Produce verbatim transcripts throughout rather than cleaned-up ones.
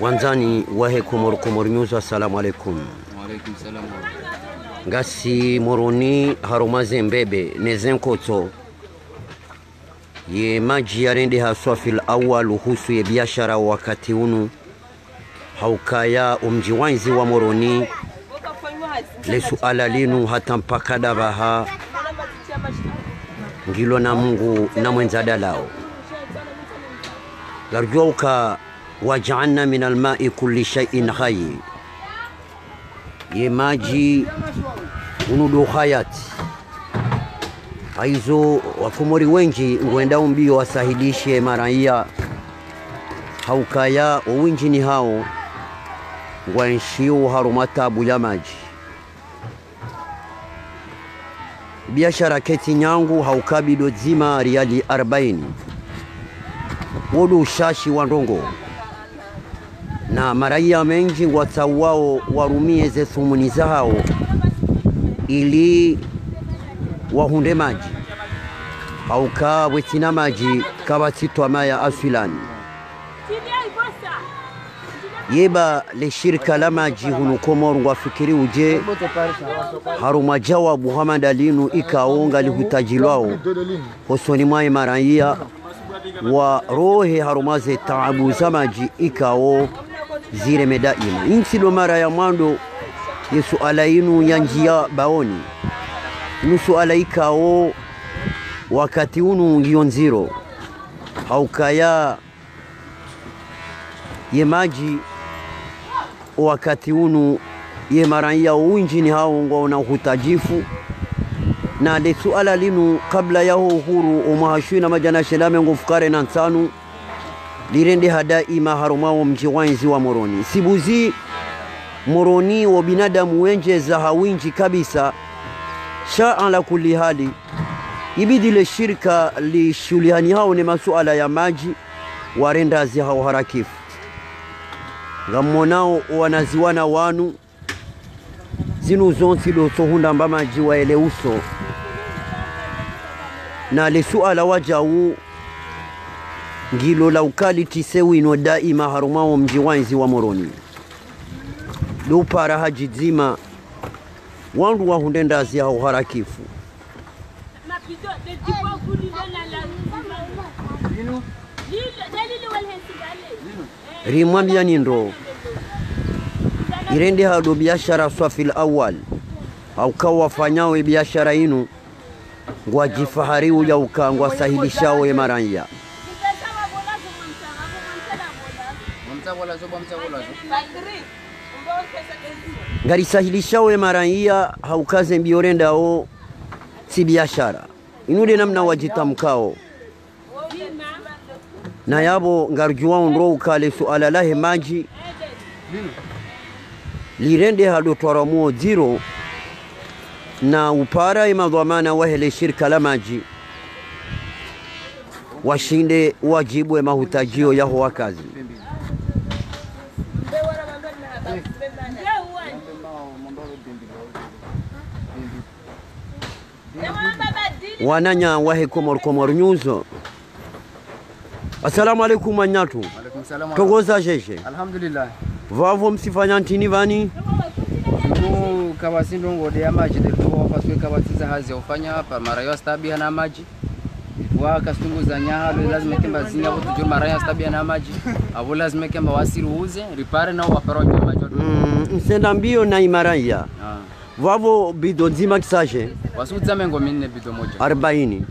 Wanzani wahe Comor Comornews, assalamu alaikum. Wa alaikum salam. Ngasi Moroni haruma zembebe nezenkoto ye maji yarende haswa fil awal husu ye biashara wakati unu haukaya umjiwanzi wa Moroni lesu alalinu hata mpaka dabaha ngilo na Mungu na mwenzadalao garjoka waj'alna min alma'i kulli shay'in hayy ye maji unudu hayati aizo wakomori wengi ngwenda mbio wasahidishe maraia haukaya wingi ni hao ngwanshio harumatabu ya maji biashara keti nyangu haukabido zima riali arobaini wodu ushashi wa ndongo na maraia mengi watawao warumie ze thumuni zao ili wahunde maji auka wetina maji kabatitwa maya afilani yeba le shirika la maji hunu Komoro wafikiri uje haruma jawabu Muhammad alinu ikaonga lihutajilwao hosoni mwa maraia wa rohe harumaze taabu za maji ikao zire medaima insi lo mara ya mwando Yesu alainu ya njia baoni nusu alaikao wakati unu ngionziro haukaya ye maji wakati unu ye maraia uinji ni hao ngwa na hutajifu na lesu alalinu kabla yaho uhuru umahashui na majana shelame ngufukare na nsanu lirende hadai maharumao mjiwainzi wa Moroni. Sibuzi Moroni wa binadamu wenje za hawinji kabisa. Shaa la kulli hali ibidi le shirika li shulihani hao ni masuala ya maji warenda zi hao harakifu. Gamonao wanaziwana wanu zinu zonsi lotohunda mba maji wa ele uso. Na lesuala waja uu ngilo la ukali tisewi no daima harumao mjiwainzi wa Moroni lupara hajidzima wandu wa hundenda zia uharakifu rimwambia nindo irende hado biashara swafil awal aukawa fanyawe biashara inu ngwajifahariu ya ukangwa sahilishawe maranya ngari sahilishawe maraia haukaze mbiorenda o si biashara inude namna wajitamkao na yabo ngarjuwa ndo ukale suala lahe maji lirende hado twaramo zero na upara imadhamana wahele shirika la maji washinde wajibu mahutajio yaho wakazi wananya wahe Comor Comornews. Assalamu alaikum wanyatu. Alaikum salam. Togoza jeje. Alhamdulillah. Vavo msifanya ntini vani? Ndio kawasindo ngode ya maji ndio paswe kawatiza hazi ufanya hapa marayo stabia na maji. Kwa kastungu za nyalo lazima kimba zinga kutu marayo stabia na maji. Abo lazima kimba wasiruuze ripare na waparoje maji. Mm, msenda mbio na imaraya. Ah. Vavo bidonzima kisaje. Wasuza mengo minne bidomoja. Arbaini.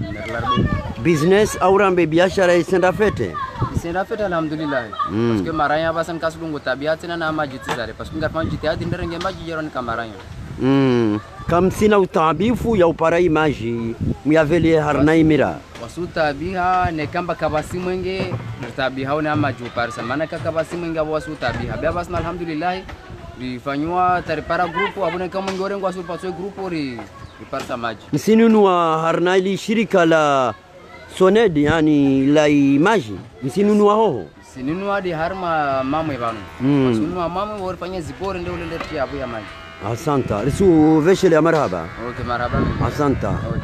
Business aurambe biashara isenda fete. Isenda fete alhamdulillah. Mm. Parce que maranya basan kasulungo tabia tena na maji tizare. Parce que ngafanya jitihadi nderenge maji yaroni kamaranya. Mm. Kamsina utabifu ya uparai maji muyaveli harnaimira. Wasuta biha nekamba kabasi mwenge utabiha na maji uparisa. Maana kabasi mwenge wasuta biha. Bia basan alhamdulillah. Rifanywa taripara grupo abone kama ngore ngwa supaswe grupo ri riparsa maji msinunua harnaili shirika la sonedi yani la maji msinunua hoho msinunua di harma mamwe banu mm. msinunua mamwe worfanya zipore ndio ile ndetia abu ya maji asanta risu veshele marhaba okay marhaba asanta okay.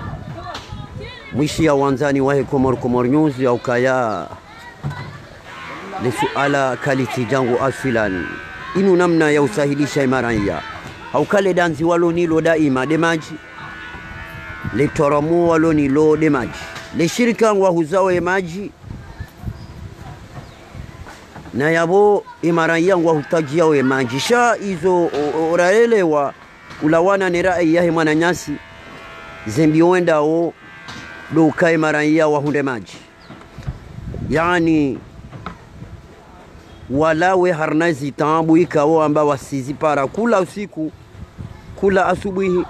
Mwishi ya wanzani wahi Komor Komor News ya ukaya lesuala kaliti jangu asfilan inu namna ya usahilisha imaranya haukale danzi waloni lo daima demaji le toromu waloni lo demaji le shirika wa huzawe maji na yabo imaranya wa hutajia we maji sha izo orarele wa ulawana nerai yahi mananyasi zembi wenda o Lukai maranya wa hunde maji. Yani walawe harnazi tambu ikawo amba wasizi para kula usiku kula asubuhi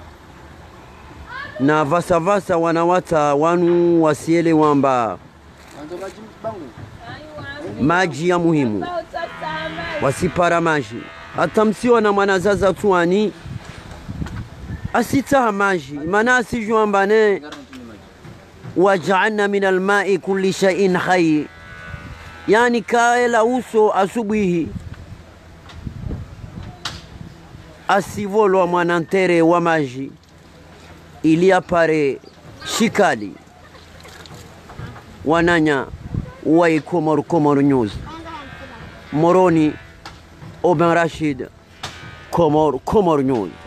na vasa vasa wanawata wanu wasiele wamba maji ya muhimu wasipara maji atamsiwa na mwanazaza tuani asitaha maji mana asijua mbane وَجَعَلْنَا مِنَ الْمَاءِ كُلِّ شَيْءٍ خَيْرٍ يعني كايلا وسو أسبيه أسيفول ومانانتيري وماجي إلي أباري شكالي ونانيا واي كومور كومور نيوز موروني أوبن رشيد كومور كومور نيوز.